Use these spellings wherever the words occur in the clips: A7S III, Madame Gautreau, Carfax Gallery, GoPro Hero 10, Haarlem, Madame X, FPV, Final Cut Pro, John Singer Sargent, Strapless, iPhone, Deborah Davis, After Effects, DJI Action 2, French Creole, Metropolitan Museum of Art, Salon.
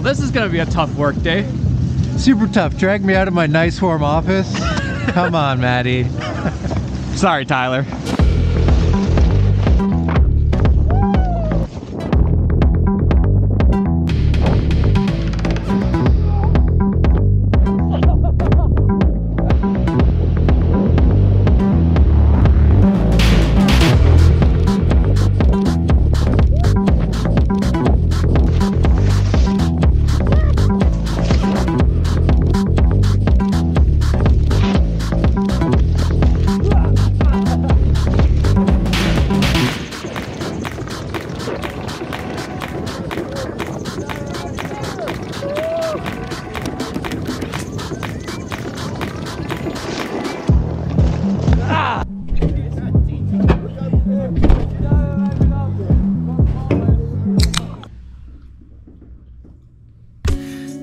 Well, this is gonna be a tough work day. Super tough. Drag me out of my nice warm office. Come on, Maddie. Sorry, Tyler.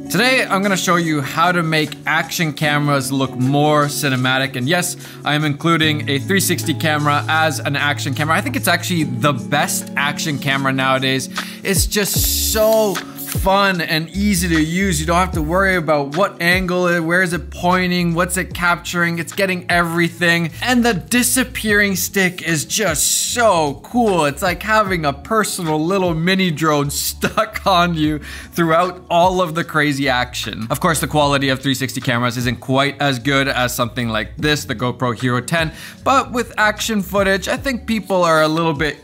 Today, I'm gonna show you how to make action cameras look more cinematic. And yes, I'm including a 360 camera as an action camera. I think it's actually the best action camera nowadays. It's just so fun and easy to use. You don't have to worry about what angle, where is it pointing, what's it capturing, it's getting everything. And the disappearing stick is just so cool. It's like having a personal little mini drone stuck on you throughout all of the crazy action. Of course, the quality of 360 cameras isn't quite as good as something like this, the GoPro Hero 10, but with action footage, I think people are a little bit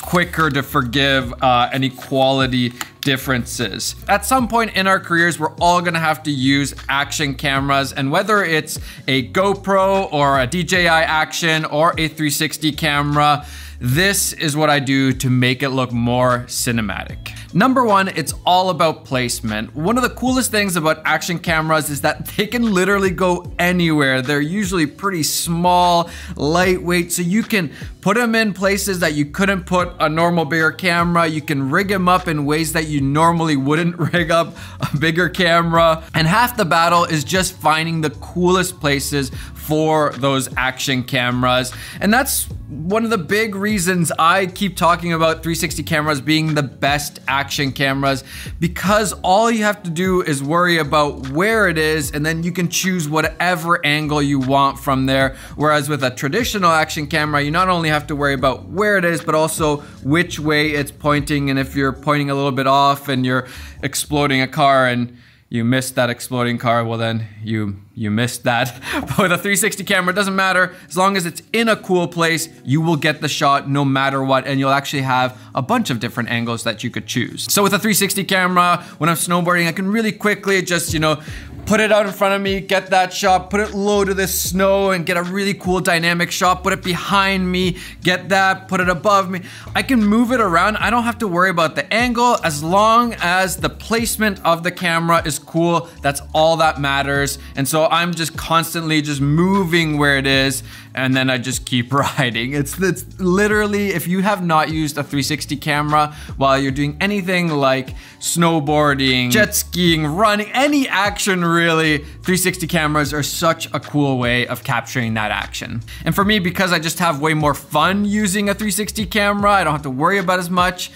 quicker to forgive any quality differences. At some point in our careers, we're all gonna have to use action cameras, and whether it's a GoPro or a DJI Action or a 360 camera, this is what I do to make it look more cinematic. Number one, it's all about placement. One of the coolest things about action cameras is that they can literally go anywhere. They're usually pretty small, lightweight, so you can put them in places that you couldn't put a normal bigger camera. You can rig them up in ways that you normally wouldn't rig up a bigger camera. And half the battle is just finding the coolest places for those action cameras. And that's one of the big reasons I keep talking about 360 cameras being the best action cameras, because all you have to do is worry about where it is, and then you can choose whatever angle you want from there. Whereas with a traditional action camera, you not only have to worry about where it is, but also which way it's pointing, and if you're pointing a little bit off and you're exploding a car and you missed that exploding car, well then you missed that. But with a 360 camera, it doesn't matter. As long as it's in a cool place, you will get the shot no matter what, and you'll actually have a bunch of different angles that you could choose. So with a 360 camera, when I'm snowboarding, I can really quickly just, you know, put it out in front of me, get that shot, put it low to the snow and get a really cool dynamic shot, put it behind me, get that, put it above me. I can move it around. I don't have to worry about the angle. As long as the placement of the camera is cool, that's all that matters. And so I'm just constantly just moving where it is, and then I just keep riding. It's literally, if you have not used a 360 camera while you're doing anything like snowboarding, jet skiing, running, any action really, 360 cameras are such a cool way of capturing that action. And for me, because I just have way more fun using a 360 camera, I don't have to worry about as much.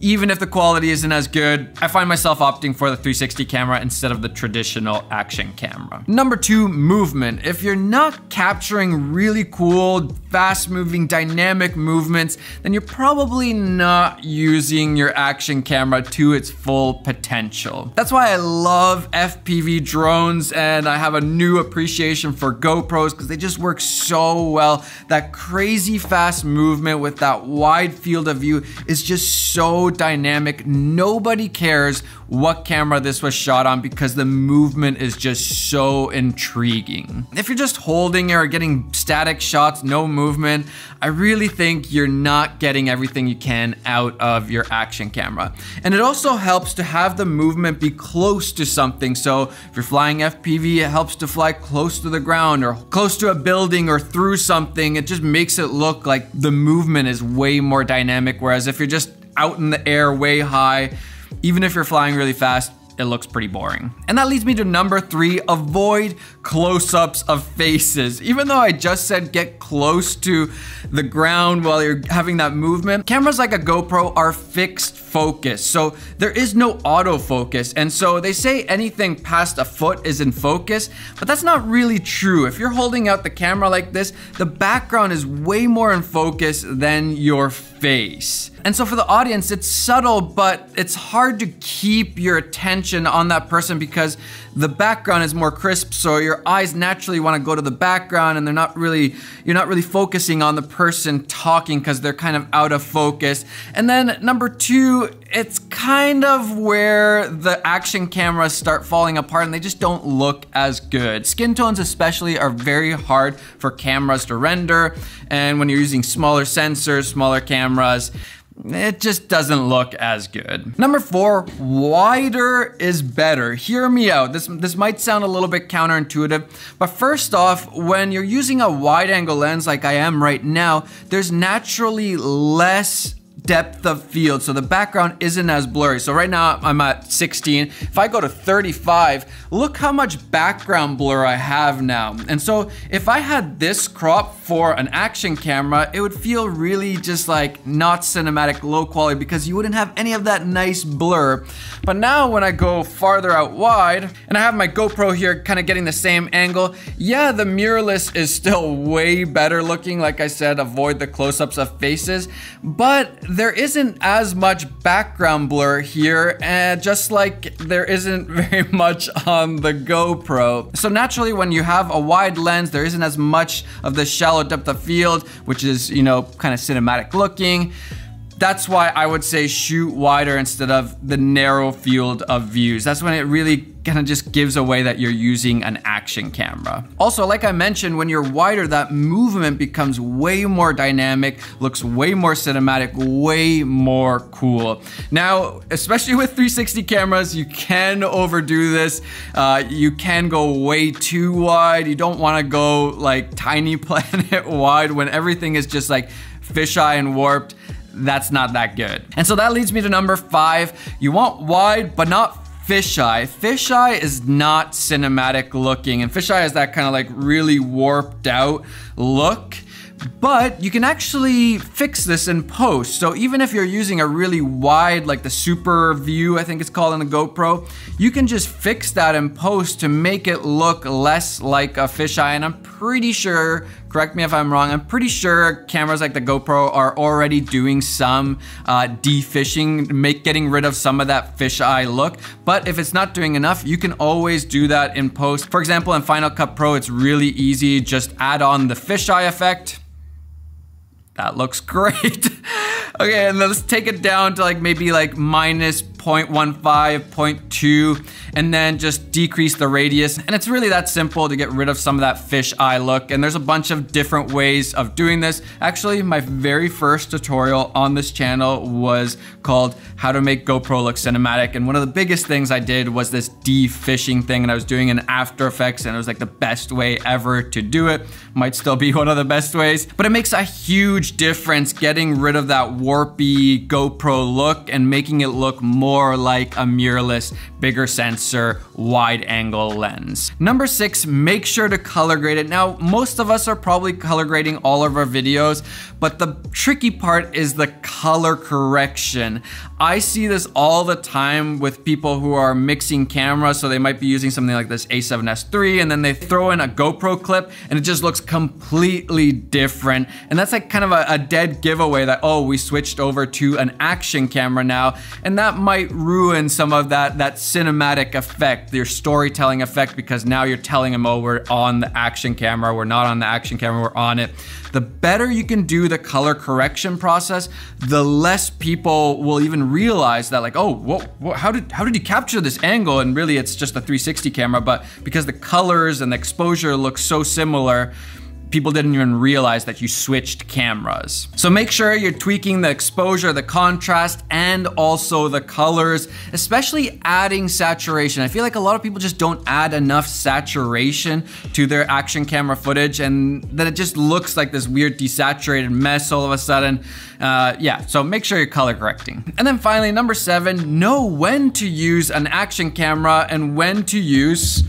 Even if the quality isn't as good, I find myself opting for the 360 camera instead of the traditional action camera. Number two, movement. If you're not capturing really cool, fast-moving, dynamic movements, then you're probably not using your action camera to its full potential. That's why I love FPV drones, and I have a new appreciation for GoPros because they just work so well. That crazy fast movement with that wide field of view is just so dynamic. Nobody cares what camera this was shot on because the movement is just so intriguing. If you're just holding or getting static shots, no movement, I really think you're not getting everything you can out of your action camera. And it also helps to have the movement be close to something. So if you're flying FPV, it helps to fly close to the ground or close to a building or through something. It just makes it look like the movement is way more dynamic. Whereas if you're just out in the air way high, even if you're flying really fast, it looks pretty boring. And that leads me to number three, avoid close-ups of faces. Even though I just said get close to the ground while you're having that movement, cameras like a GoPro are fixed focus. So there is no autofocus. And so they say anything past a foot is in focus, but that's not really true. If you're holding out the camera like this, the background is way more in focus than your face. And so for the audience, it's subtle, but it's hard to keep your attention on that person because the background is more crisp. So your eyes naturally want to go to the background and you're not really focusing on the person talking because they're kind of out of focus. And then number two, it's kind of where the action cameras start falling apart and they just don't look as good. Skin tones especially are very hard for cameras to render. And when you're using smaller sensors, smaller cameras, it just doesn't look as good. Number four, wider is better. Hear me out. This might sound a little bit counterintuitive, but first off, when you're using a wide angle lens like I am right now, there's naturally less depth of field, so the background isn't as blurry. So right now I'm at 16. If I go to 35, look how much background blur I have now. And so if I had this crop for an action camera, it would feel really just like not cinematic, low quality, because you wouldn't have any of that nice blur. But now when I go farther out wide and I have my GoPro here kind of getting the same angle, yeah, the mirrorless is still way better looking. Like I said, avoid the close-ups of faces, but there isn't as much background blur here, just like there isn't very much on the GoPro. So naturally, when you have a wide lens, there isn't as much of the shallow depth of field, which is, you know, kind of cinematic looking. That's why I would say shoot wider instead of the narrow field of views. That's when it really kind of just gives away that you're using an action camera. Also, like I mentioned, when you're wider, that movement becomes way more dynamic, looks way more cinematic, way more cool. Now, especially with 360 cameras, you can overdo this. You can go way too wide. You don't wanna go like tiny planet wide when everything is just like fisheye and warped. That's not that good. And so that leads me to number five. You want wide, but not fisheye. Fisheye is not cinematic looking, and fisheye is that kind of like really warped out look, but you can actually fix this in post. So even if you're using a really wide, like the super view, I think it's called on the GoPro, you can just fix that in post to make it look less like a fisheye. And I'm pretty sure, correct me if I'm wrong, I'm pretty sure cameras like the GoPro are already doing some defishing, getting rid of some of that fisheye look. But if it's not doing enough, you can always do that in post. For example, in Final Cut Pro, it's really easy. Just add on the fisheye effect. That looks great. Okay, and then let's take it down to like maybe like minus 0.15, 0.2, and then just decrease the radius. And it's really that simple to get rid of some of that fish eye look. And there's a bunch of different ways of doing this. Actually, my very first tutorial on this channel was called How to Make GoPro Look Cinematic. And one of the biggest things I did was this de-fishing thing, and I was doing an After Effects, and it was like the best way ever to do it. Might still be one of the best ways, but it makes a huge difference getting rid of that warpy GoPro look and making it look more like a mirrorless, bigger sensor, wide angle lens. Number six, make sure to color grade it. Now, most of us are probably color grading all of our videos, but the tricky part is the color correction. I see this all the time with people who are mixing cameras. So they might be using something like this A7S III, and then they throw in a GoPro clip and it just looks completely different. And that's like kind of a dead giveaway that, oh, we switched over to an action camera now. And that might ruin some of that cinematic effect, your storytelling effect, because now you're telling them, oh, we're on the action camera. We're not on the action camera, we're on it. The better you can do the color correction process, the less people will even realize that, like, oh, what, how did you capture this angle? And really it's just a 360 camera, but because the colors and the exposure look so similar, people didn't even realize that you switched cameras. So make sure you're tweaking the exposure, the contrast, and also the colors, especially adding saturation. I feel like a lot of people just don't add enough saturation to their action camera footage, and then it just looks like this weird desaturated mess all of a sudden. Yeah, so make sure you're color correcting. And then finally, number 7, know when to use an action camera and when to use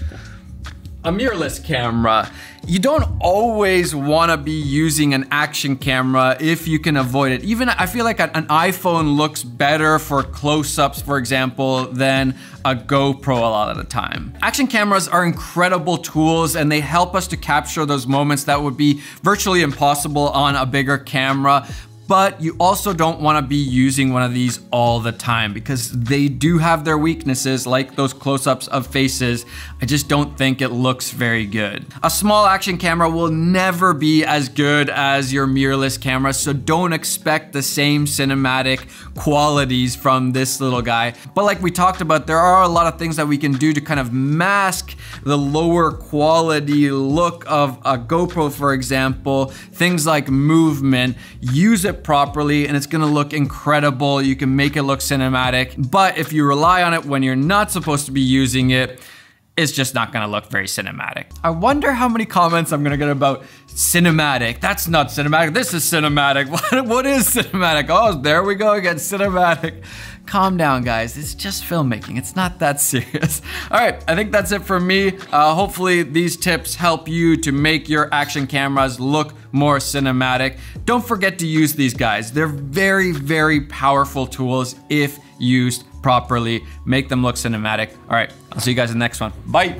a mirrorless camera. You don't always wanna be using an action camera if you can avoid it. Even I feel like an iPhone looks better for close-ups, for example, than a GoPro a lot of the time. Action cameras are incredible tools and they help us to capture those moments that would be virtually impossible on a bigger camera. But you also don't wanna be using one of these all the time because they do have their weaknesses, like those close-ups of faces. I just don't think it looks very good. A small action camera will never be as good as your mirrorless camera, so don't expect the same cinematic qualities from this little guy. But like we talked about, there are a lot of things that we can do to kind of mask the lower quality look of a GoPro, for example. Things like movement, use it properly and it's gonna look incredible. You can make it look cinematic, but if you rely on it when you're not supposed to be using it, it's just not gonna look very cinematic. I wonder how many comments I'm gonna get about cinematic. That's not cinematic, this is cinematic. What is cinematic? Oh, there we go again, cinematic. Calm down, guys, it's just filmmaking. It's not that serious. All right, I think that's it for me. Hopefully these tips help you to make your action cameras look more cinematic. Don't forget to use these guys. They're very, very powerful tools if used properly. Make them look cinematic. All right, I'll see you guys in the next one. Bye.